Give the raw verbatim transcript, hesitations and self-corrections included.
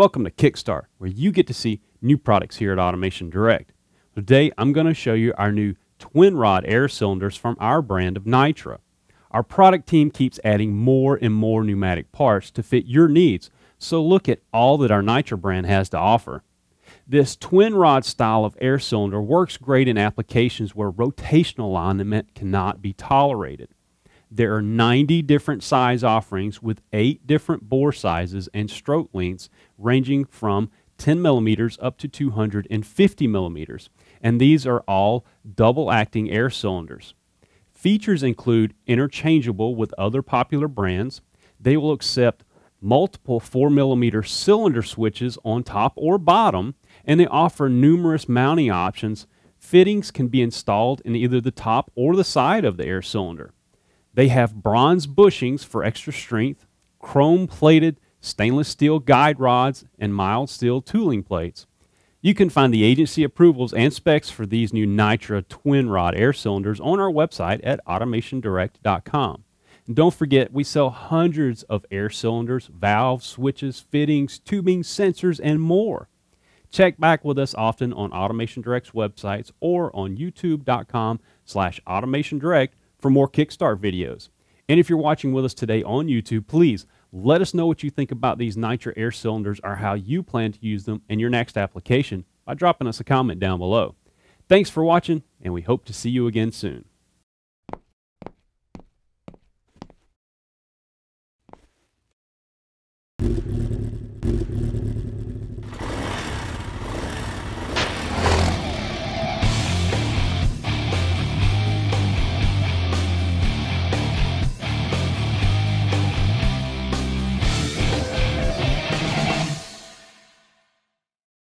Welcome to Kickstart, where you get to see new products here at Automation Direct. Today, I'm going to show you our new twin rod air cylinders from our brand of Nitra. Our product team keeps adding more and more pneumatic parts to fit your needs, so look at all that our Nitra brand has to offer. This twin rod style of air cylinder works great in applications where rotational alignment cannot be tolerated. There are ninety different size offerings with eight different bore sizes and stroke lengths ranging from ten millimeters up to two hundred fifty millimeters, and these are all double acting air cylinders. Features include interchangeable with other popular brands. They will accept multiple four millimeter cylinder switches on top or bottom, and they offer numerous mounting options. Fittings can be installed in either the top or the side of the air cylinder. They have bronze bushings for extra strength, chrome-plated stainless steel guide rods, and mild steel tooling plates. You can find the agency approvals and specs for these new Nitra twin rod air cylinders on our website at automation direct dot com. And don't forget, we sell hundreds of air cylinders, valves, switches, fittings, tubing, sensors, and more. Check back with us often on Automation Direct's websites or on youtube dot com slash automation direct for more Kickstart videos. And if you're watching with us today on YouTube, please let us know what you think about these Nitra air cylinders or how you plan to use them in your next application by dropping us a comment down below. Thanks for watching, and we hope to see you again soon.